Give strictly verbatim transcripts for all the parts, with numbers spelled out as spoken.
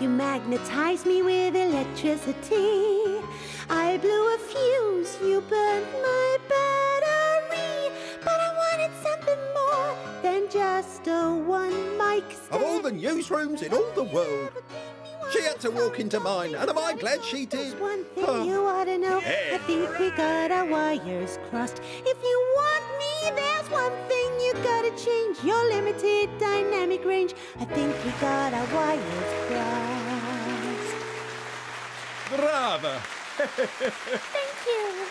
You magnetized me with electricity. I blew a fuse, you burned my battery. But I wanted something more than just a one mic stand. Of all the newsrooms in all the world, she had to walk into mine, and am I glad she did? One thing oh. you ought to know, yeah. I think we got our wires crossed. If you want me, there's one thing you gotta change, your limited dynamic range. I think we got our wires crossed. Bravo! Thank you.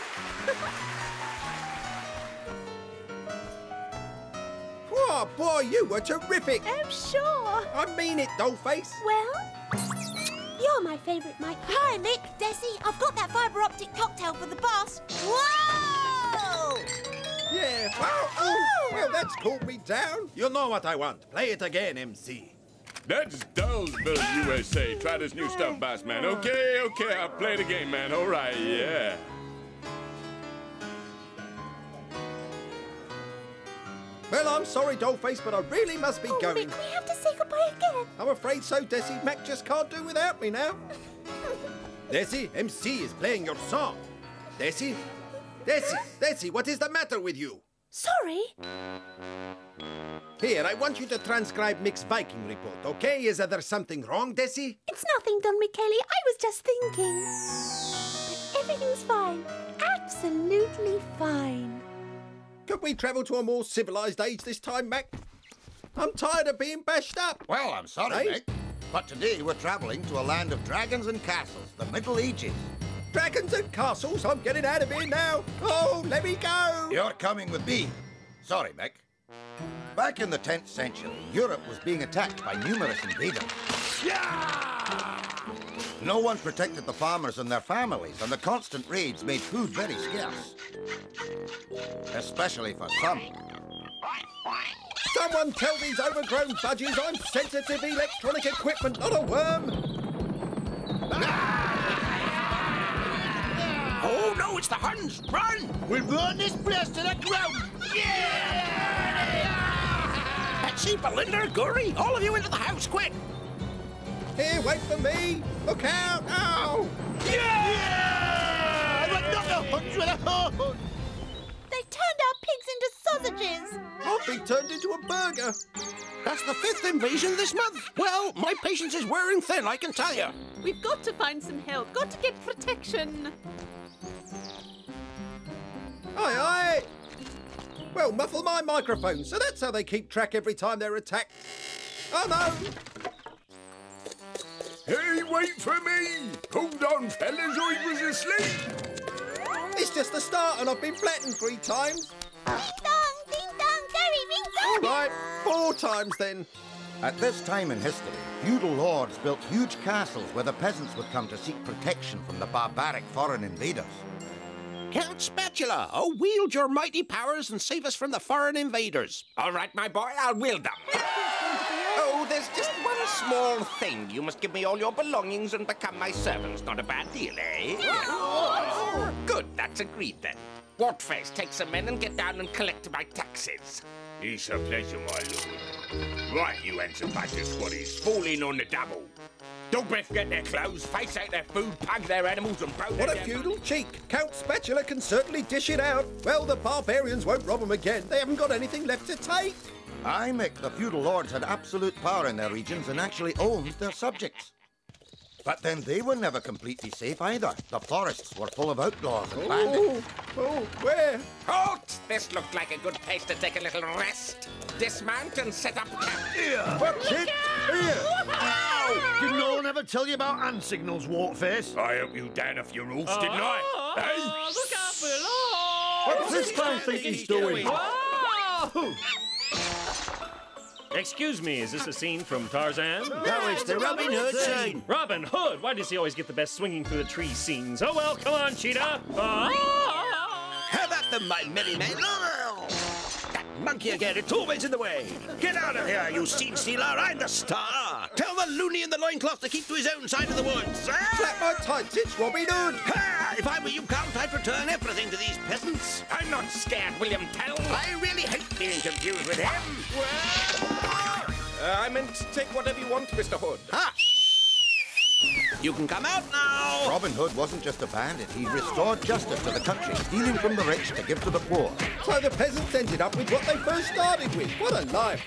Oh boy, you were terrific! Oh, sure! I mean it, Dollface! Well? You're my favourite, Mike. Hi, Mick, Desi. I've got that fibre optic cocktail for the bus. Whoa! Yeah. Well, oh, well, that's cooled me down. You know what I want. Play it again, M C. That's Dullsville, U S A. Try this new stuff, boss man. Okay, okay. I'll play the game, man. All right, yeah. Well, I'm sorry, Dollface, but I really must be oh, going. Mick, we have to say goodbye again. I'm afraid so, Desi. Mac just can't do without me now. Desi, M C is playing your song. Desi? Desi, Desi, what is the matter with you? Sorry? Here, I want you to transcribe Mick's Viking report, okay? Is there something wrong, Desi? It's nothing, Don Michele. I was just thinking. But everything's fine. Absolutely fine. Could we travel to a more civilized age this time, Mac? I'm tired of being bashed up. Well, I'm sorry, Mick, but today we're traveling to a land of dragons and castles, the Middle Ages. Dragons and castles? I'm getting out of here now. Oh, let me go. You're coming with me. Sorry, Mick. Back in the tenth century, Europe was being attacked by numerous invaders. Yeah! No one protected the farmers and their families, and the constant raids made food very scarce. Especially for some. Someone tell these overgrown budgies I'm sensitive electronic equipment, not a worm! Ah! Oh no, it's the Huns! Run! We'll run this place to the ground! Yeah! Betsy, Belinda, Guri, all of you into the house, quick! Here, wait for me! Look out! Ow! Yeah! yeah! But not the Huns with a horn! They turned our pigs into sausages! I've been turned into a burger! That's the fifth invasion this month! Well, my patience is wearing thin, I can tell you! We've got to find some help, got to get protection! Aye, aye! Well, muffle my microphone, so that's how they keep track every time they're attacked. Oh no! Hey, wait for me! Hold on, fellas, I was asleep! It's just the start and I've been flattened three times. Ding-dong, ding-dong, Gary, ding-dong! All right, four times then. At this time in history, feudal lords built huge castles where the peasants would come to seek protection from the barbaric foreign invaders. Count Spatula, oh, wield your mighty powers and save us from the foreign invaders. All right, my boy, I'll wield them. Oh, there's just one small thing. You must give me all your belongings and become my servants. Not a bad deal, eh? No! Good, that's agreed then. Wartface, take some men and get down and collect my taxes. It's a pleasure, my lord. Right, you handsome bastard squaddies, falling on the double. Don't breath get their clothes, face out their food, pug their animals and broke What a feudal money. cheek! Count Spatula can certainly dish it out. Well, the barbarians won't rob them again. They haven't got anything left to take. Aye, Mick, the feudal lords had absolute power in their regions and actually owned their subjects. But then they were never completely safe either. The forests were full of outlaws and oh, bandits. Oh, where? Halt! This looked like a good place to take a little rest. Dismount and set up camp. Here! What's it? Here! Ow! Did no one ever tell you about hand signals, Wartface? I helped you down a few rules, oh, didn't I? Oh, hey? Look out below! What's this clown think he's doing? Oh! Excuse me, is this a scene from Tarzan? No, no it's the Robin Hood scene. Robin Hood? Why does he always get the best swinging through the tree scenes? Oh, well, come on, Cheetah. Oh. How about the my merry man? That monkey again, it's always in the way. Get out of here, you scene stealer. I'm the star. Tell the loony in the loincloth to keep to his own side of the woods. Slap my tights, it's Robin Hood. Ha! If I were you, Count, I'd return everything to these peasants. I'm not scared, William Tell. I really hate being confused with him. Well, Uh, I meant take whatever you want, Mister Hood. Ah! You can come out now! Robin Hood wasn't just a bandit. He restored justice to the country, stealing from the rich to give to the poor. So the peasants ended up with what they first started with. What a life!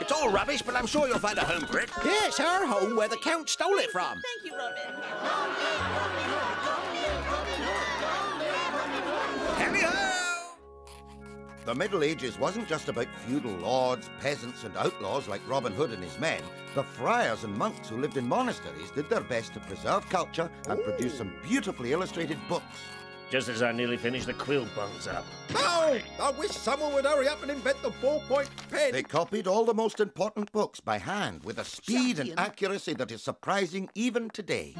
It's all rubbish, but I'm sure you'll find a home for it. Yes, our home where the Count stole it from. Thank you, Robin. The Middle Ages wasn't just about feudal lords, peasants and outlaws like Robin Hood and his men. The friars and monks who lived in monasteries did their best to preserve culture and Ooh. produce some beautifully illustrated books. Just as I nearly finished, the quill bungs up. Oh! I wish someone would hurry up and invent the ballpoint pen! They copied all the most important books by hand with a speed Champion. and accuracy that is surprising even today.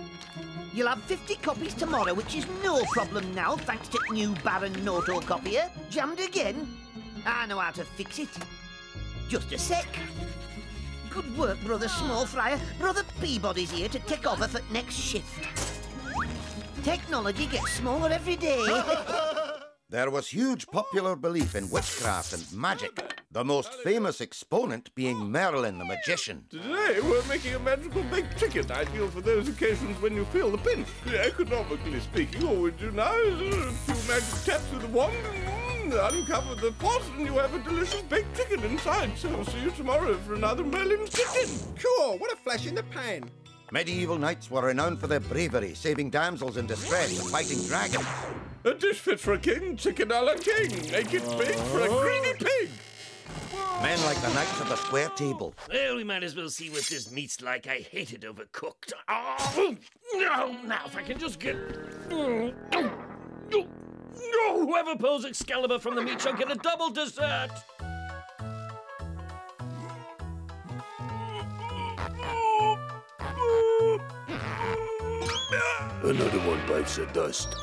You'll have fifty copies tomorrow, which is no problem now, thanks to new Baron Noto copier. Jammed again. I know how to fix it. Just a sec. Good work, Brother Small Fryer. Brother Peabody's here to take over for next shift. Technology gets smaller every day. There was huge popular belief in witchcraft and magic, the most famous exponent being Merlin the Magician. Today we're making a magical baked chicken, ideal for those occasions when you feel the pinch. Economically speaking, all we do now is a few magic taps with a wand, uncover the pot, and you have a delicious baked chicken inside. So I'll see you tomorrow for another Merlin's Chicken. Sure, what a flash in the pan. Medieval knights were renowned for their bravery, saving damsels in distress and fighting dragons. A dish fit for a king, chicken a la king. Make it big for a greedy pig. Men like the Knights of the Square Table. Well, we might as well see what this meat's like. I hate it overcooked. Oh, no, now if I can just get... Oh, whoever pulls Excalibur from the meat shall get a double dessert. Another one bites the dust.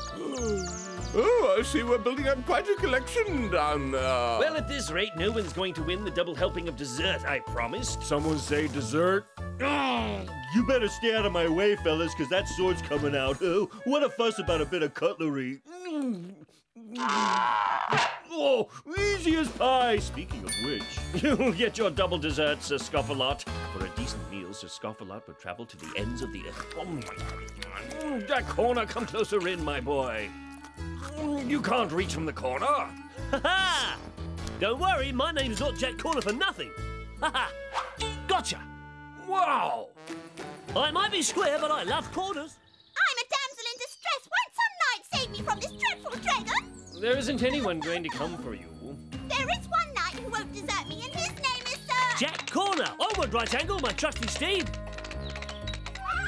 Oh, I see we're building up quite a collection down there. Well, at this rate, no one's going to win the double helping of dessert, I promised. Someone say dessert? Oh, you better stay out of my way, fellas, because that sword's coming out. Oh, what a fuss about a bit of cutlery. Oh, easy as pie. Speaking of which, you'll get your double dessert, Sir Scoffalot. For a decent meal, Sir Scoffalot would travel to the ends of the earth. Oh, my. Jack Horner, come closer in, my boy. You can't reach from the corner. Ha-ha! Don't worry, my name's not Jack Corner for nothing. Ha-ha! Gotcha! Wow! I might be square, but I love corners. I'm a damsel in distress. Won't some knight save me from this dreadful dragon? There isn't anyone going to come for you. There is one knight who won't desert me, and his name is Sir... Jack Corner! Onward, right angle, my trusty steed!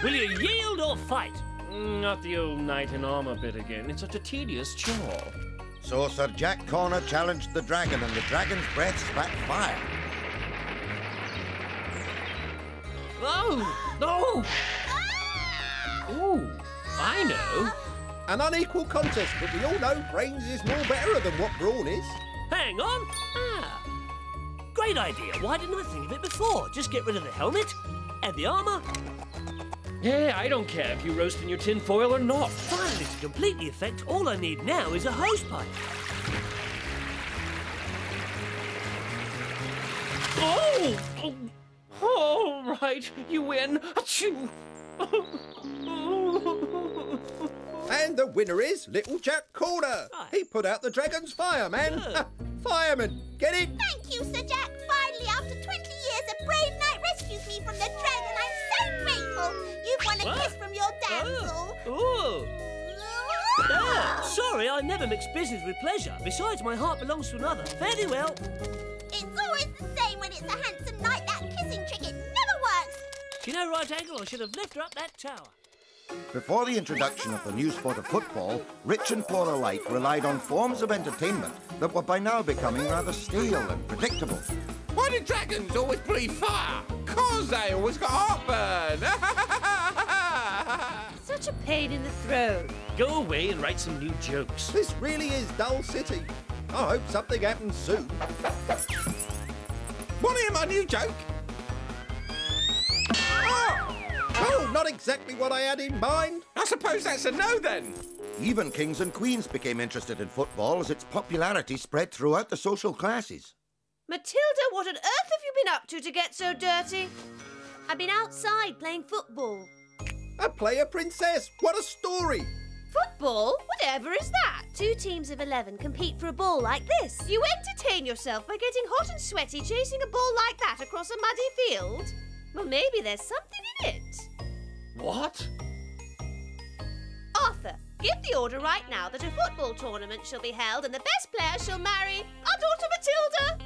Will you yield or fight? Not the old knight in armour bit again. It's such a tedious chore. So Sir Jack Corner challenged the dragon, and the dragon's breath spat fire. Oh! No! Ooh, I know. An unequal contest, but we all know brains is more better than what brawn is. Hang on! Ah! Great idea. Why didn't I think of it before? Just get rid of the helmet and the armour. Yeah, I don't care if you roast in your tin foil or not. Finally, to complete the effect, all I need now is a hosepipe. Oh! Oh! All right, you win. Achoo! And the winner is Little Jack Corner. Right. He put out the dragon's fire, man. Yeah. Fireman, get it? Thank you, Sir Jack. Finally, after twenty years, a brave knight rescues me from the dragon. I'm so grateful. You've won a what? kiss from your damsel. Oh. Ooh. Ah, sorry, I never mix business with pleasure. Besides, my heart belongs to another. Fairly well. It's always the same when it's a handsome knight. That kissing trick, it never works. You know, right angle, I should have lifted up that tower. Before the introduction of the new sport of football, rich and poor alike relied on forms of entertainment that were by now becoming rather stale and predictable. Why do dragons always breathe fire? 'Cause they always got heartburn! Such a pain in the throat. Go away and write some new jokes. This really is dull city. I hope something happens soon. Want to hear my new joke? Oh! Oh, not exactly what I had in mind. I suppose that's a no, then. Even kings and queens became interested in football as its popularity spread throughout the social classes. Matilda, what on earth have you been up to to get so dirty? I've been outside playing football. I play a princess. What a story. Football? Whatever is that? Two teams of eleven compete for a ball like this. You entertain yourself by getting hot and sweaty chasing a ball like that across a muddy field? Well, maybe there's something in it. What? Arthur, give the order right now that a football tournament shall be held and the best player shall marry our daughter Matilda.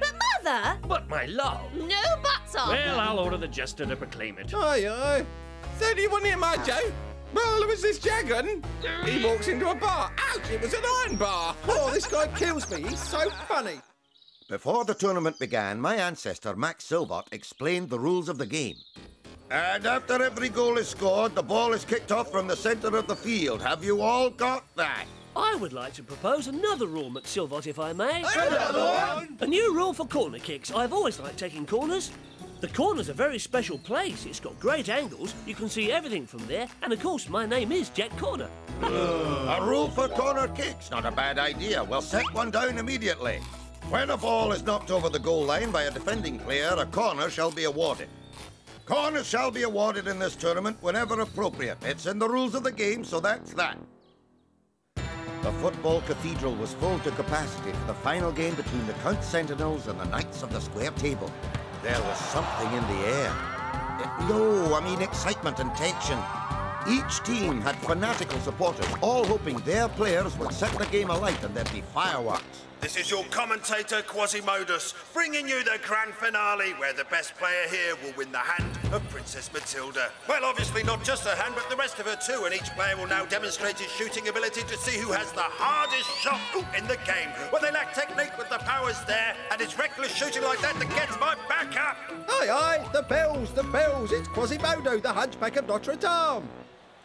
But, Mother... But, my love... No buts, Arthur. Well, I'll order the jester to proclaim it. Aye, aye. Is there anyone here, my Joe? Well, there was this dragon. He walks into a bar. Ouch, it was an iron bar. Oh, this guy kills me. He's so funny. Before the tournament began, my ancestor, Max Silbot, explained the rules of the game. And after every goal is scored, the ball is kicked off from the centre of the field. Have you all got that? I would like to propose another rule, McSilvot, if I may. Another one? A new rule for corner kicks. I've always liked taking corners. The corner's a very special place. It's got great angles. You can see everything from there. And, of course, my name is Jack Corner. A rule for corner kicks. Not a bad idea. We'll set one down immediately. When a ball is knocked over the goal line by a defending player, a corner shall be awarded. Corners shall be awarded in this tournament whenever appropriate. It's in the rules of the game, so that's that. The football cathedral was full to capacity for the final game between the Count Sentinels and the Knights of the Square Table. There was something in the air. It, no, I mean excitement and tension. Each team had fanatical supporters, all hoping their players would set the game alight and there'd be fireworks. This is your commentator, Quasimodus, bringing you the grand finale, where the best player here will win the hand of Princess Matilda. Well, obviously not just her hand, but the rest of her too, and each player will now demonstrate his shooting ability to see who has the hardest shot in the game. Well, they lack technique, but the power's there, and it's reckless shooting like that that gets my back up. Aye, aye, the bells, the bells. It's Quasimodo, the hunchback of Notre Dame.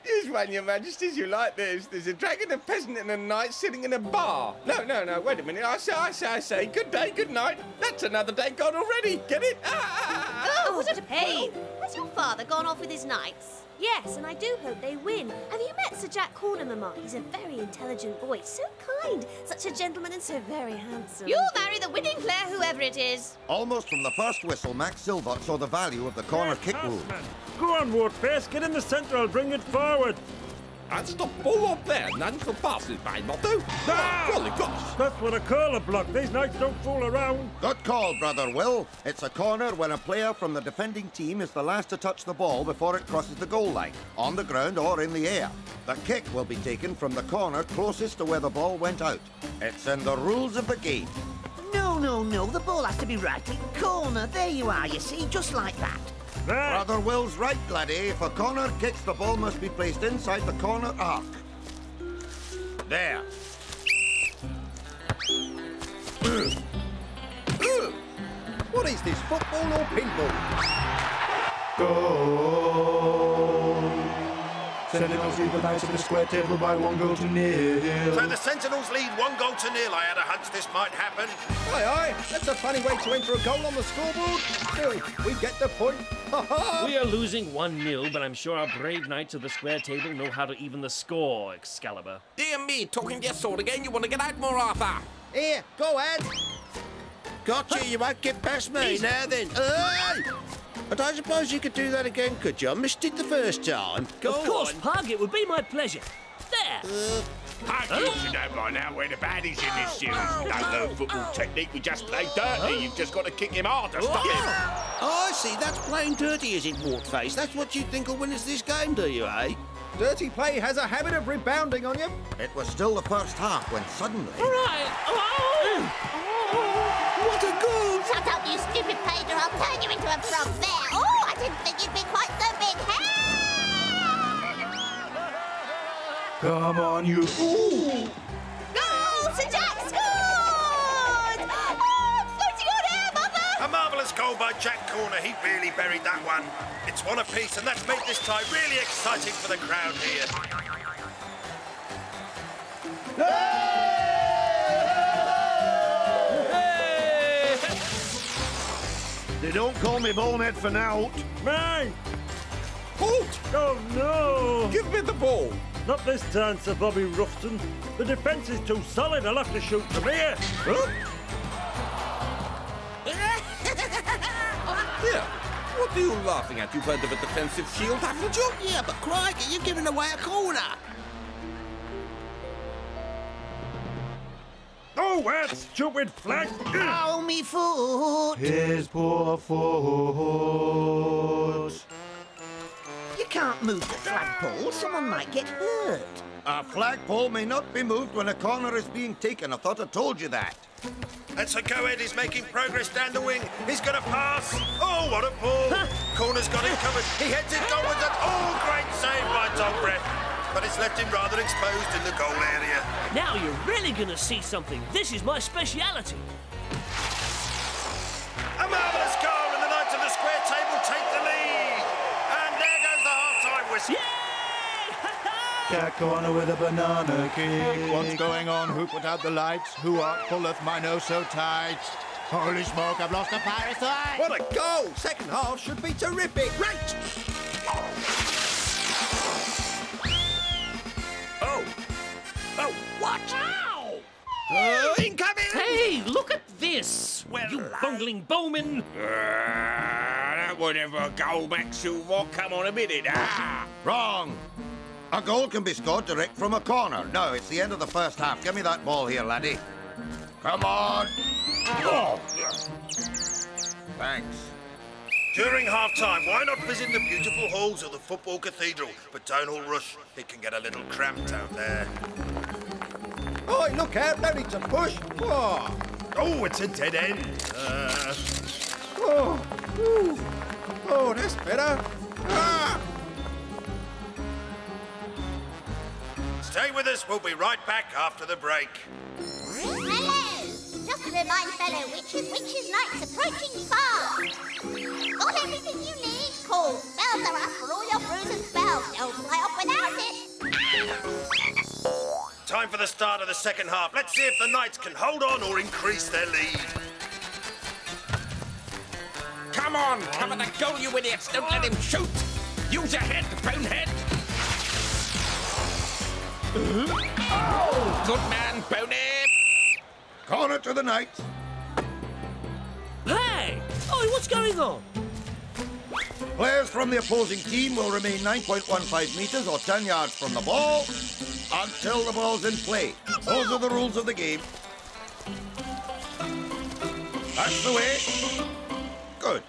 Here's one, Your Majesties, you like this. There's a dragon, a peasant, and a knight sitting in a bar. No, no, no, wait a minute. I say, I say, I say, good day, good night. That's another day gone already. Get it? Ah! Oh, what a pain. Has your father gone off with his knights? Yes, and I do hope they win. Have you met Sir Jack Corner, Mamma? He's a very intelligent boy, so kind, such a gentleman and so very handsome. You'll marry the winning player, whoever it is. Almost from the first whistle, Max Silbot saw the value of the corner yes, kick rule. Go on, Wartface, get in the centre, I'll bring it forward. That's the ball up there, none shall pass it by, not to. Ah! Golly gosh! That's what a curler block, these knights don't fool around. Good call, Brother Will. It's a corner when a player from the defending team is the last to touch the ball before it crosses the goal line, on the ground or in the air. The kick will be taken from the corner closest to where the ball went out. It's in the rules of the game. No, no, no, the ball has to be right in corner. There you are, you see, just like that. There. Brother Will's right, laddie. If a corner kicks, the ball must be placed inside the corner arc. There. What is this, football or pinball? Goal. Sentinels lead the Knights of the Square Table by one goal to nil. So the Sentinels lead one goal to nil. I had a hunch this might happen. Aye, aye. That's a funny way to enter a goal on the scoreboard. Still, we get the point. We are losing one nil, but I'm sure our brave Knights of the Square Table know how to even the score, Excalibur. Dear me, talking to your sword again, you want to get out more, Arthur? Here, go ahead. Gotcha, you won't get past me. Easy. Now then. Aye! But I suppose you could do that again, could you? I missed it the first time. Go on. Of course, Pug, it would be my pleasure. There! Uh, Pug, oh. You should know by now where the baddies in this series. Oh, no oh, no football oh. technique, we just play dirty. Oh. You've just got to kick him harder. Stop oh. it! Oh, I see, that's playing dirty, is it, Wartface? That's what you think will win us this game, do you, eh? Dirty play has a habit of rebounding on you. It was still the first half when suddenly... All right! Oh. Oh. What a goal! Shut up, you stupid painter! I'll turn you into a frog there! Oh, I didn't think you'd be quite so big! Hey! Come on, you... Ooh! Goal to Jack scores! Oh, I'm floating on air, Mother! A marvellous goal by Jack Corner. He really buried that one. It's one apiece, and that's made this tie really exciting for the crowd here. Hey! They don't call me Bonehead for now. Man! Halt! Oh, no! Give me the ball! Not this time, Sir Bobby Ruffton. The defence is too solid. I'll have to shoot from here. Huh? What are you laughing at? You've heard of a defensive shield, haven't you? Yeah, but crikey, you're giving away a corner. Oh, that stupid flag! Oh, me foot! His poor foot! You can't move the flagpole. Someone might get hurt. A flagpole may not be moved when a corner is being taken. I thought I told you that. That's a go-ahead. He's making progress down the wing. He's going to pass. Oh, what a ball! Corner's got him covered. He heads it goalwards. And... oh, great save by Tom Brett. But it's left him rather exposed in the goal area. Now you're really going to see something. This is my speciality. A marvellous goal, and the Knights of the Square Table take the lead. And there goes the half-time whistle. Yay! Jack Corner with a banana kick. What's going on? Who put out the lights? Who art pulleth my nose so tight? Holy smoke, I've lost a pirate's eye. What a goal! Second half should be terrific. Right! Oh, what? Ow! Uh, incoming! Hey, look at this! Well, you right. Bungling bowman! Uh, that would never go, McSilvot. Come on a minute. Ah. Wrong! A goal can be scored direct from a corner. No, it's the end of the first half. Give me that ball here, laddie. Come on! Oh. Thanks. During half-time, why not visit the beautiful halls of the Football Cathedral? But don't all rush. It can get a little cramped out there. Oi, look out, no need to push. Oh, oh it's a dead end. Uh... Oh, ooh. Oh, that's better. Ah! Stay with us. We'll be right back after the break. Hello! Just to remind fellow witches, witches' night's approaching fast. Got everything you need? Cool. Spells are us for all your brews and spells. Don't fly off without it. Time for the start of the second half. Let's see if the Knights can hold on or increase their lead. Come on, cover the goal, you idiots. Don't let him shoot. Use your head, bonehead. Oh! Good man, Boney. Corner to the Knights. Hey! Oh, what's going on? Players from the opposing team will remain nine point one five metres or ten yards from the ball until the ball's in play. Those are the rules of the game. That's the way. Good.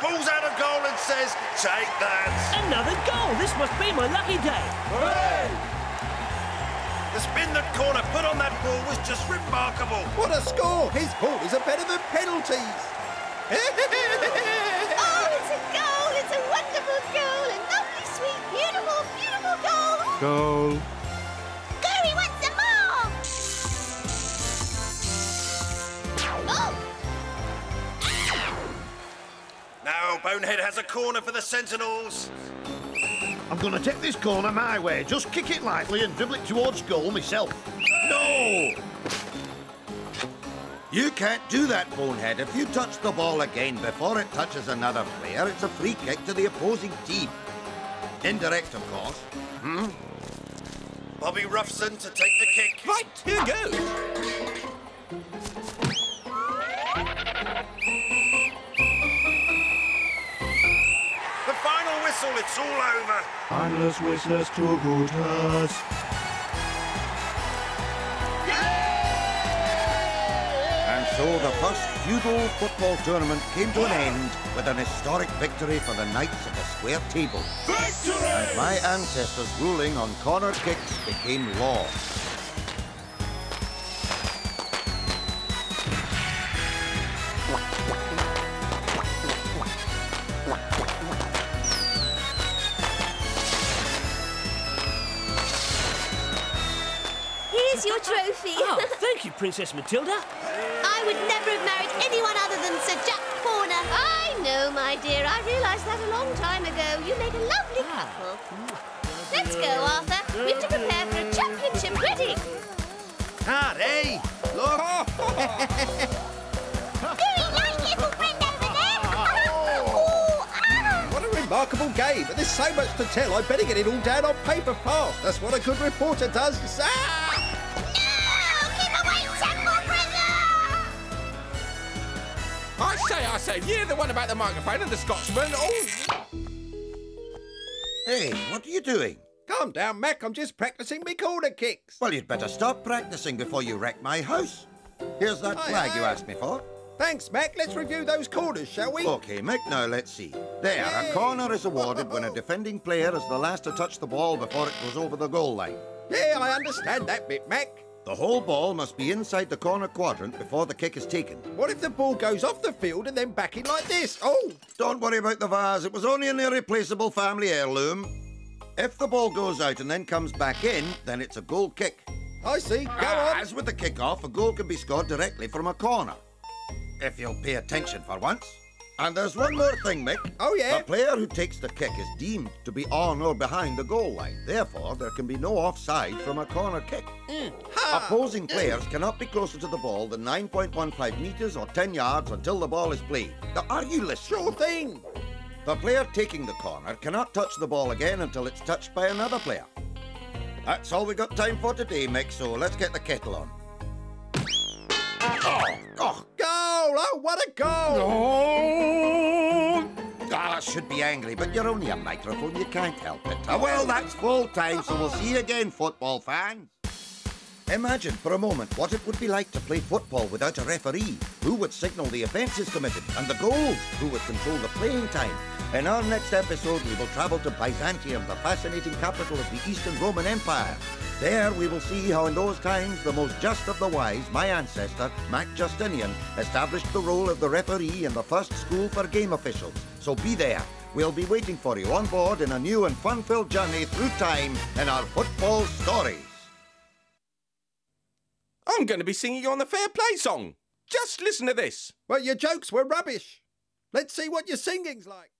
Pulls out a goal and says, take that. Another goal. This must be my lucky day. Hooray! The spin that Corner put on that ball was just remarkable. What a score. His balls are better than penalties. Oh, it's a goal. It's a wonderful goal. A lovely, sweet, beautiful, beautiful goal. Goal. Gary wants some more. Oh! Now, Bonehead has a corner for the Sentinels. I'm going to take this corner my way. Just kick it lightly and dribble it towards goal myself. No! You can't do that, Bonehead. If you touch the ball again before it touches another player, it's a free kick to the opposing team. Indirect, of course. Hmm? Bobby Ruffton to take the kick. Right, here goes. Whistle, it's all over. Mindless whistlers to good us. Yay! And so the first feudal football tournament came to an end with an historic victory for the Knights of the Square Table. Victory! And my ancestors' ruling on corner kicks became law. Your trophy. Oh, thank you, Princess Matilda. I would never have married anyone other than Sir Jack Corner. I know, my dear. I realised that a long time ago. You make a lovely couple. Let's go, Arthur. We have to prepare for a championship wedding. Hurry! Look! Very nice little friend over there. Oh. remarkable game, and there's so much to tell, I better get it all down on paper fast. That's what a good reporter does. Ah! No! Give away some more, brother! I say, I say, you're the one about the microphone and the Scotsman. Oh! Hey, what are you doing? Calm down, Mac. I'm just practicing me corner kicks. Well, you'd better stop practicing before you wreck my house. Here's that I flag know. you asked me for. Thanks, Mac. Let's review those corners, shall we? OK, Mac, now let's see. There, Yay. a corner is awarded oh, oh, oh. when a defending player is the last to touch the ball before it goes over the goal line. Yeah, I understand that bit, Mac. The whole ball must be inside the corner quadrant before the kick is taken. What if the ball goes off the field and then back in like this? Oh! Don't worry about the vase. It was only an irreplaceable family heirloom. If the ball goes out and then comes back in, then it's a goal kick. I see. Go uh, on. As with the kick-off, a goal can be scored directly from a corner. If you'll pay attention for once. And there's one more thing, Mick. Oh, yeah? The player who takes the kick is deemed to be on or behind the goal line. Therefore, there can be no offside from a corner kick. Mm. Opposing players mm. cannot be closer to the ball than nine point one five metres or ten yards until the ball is played. Now, are you listening? Sure thing. The player taking the corner cannot touch the ball again until it's touched by another player. That's all we got time for today, Mick, so let's get the kettle on. Oh, oh, goal! Oh, what a goal! Oh. Oh, I should be angry, but you're only a microphone. You can't help it. Oh, well, that's full time, so we'll see you again, football fans. Imagine for a moment what it would be like to play football without a referee. Who would signal the offences committed and the goals? Who would control the playing time? In our next episode, we will travel to Byzantium, the fascinating capital of the Eastern Roman Empire. There we will see how in those times the most just of the wise, my ancestor, Mac Justinian, established the role of the referee in the first school for game officials. So be there. We'll be waiting for you on board in a new and fun-filled journey through time in our football stories. I'm going to be singing on the Fair Play song. Just listen to this. Well, your jokes were rubbish. Let's see what your singing's like.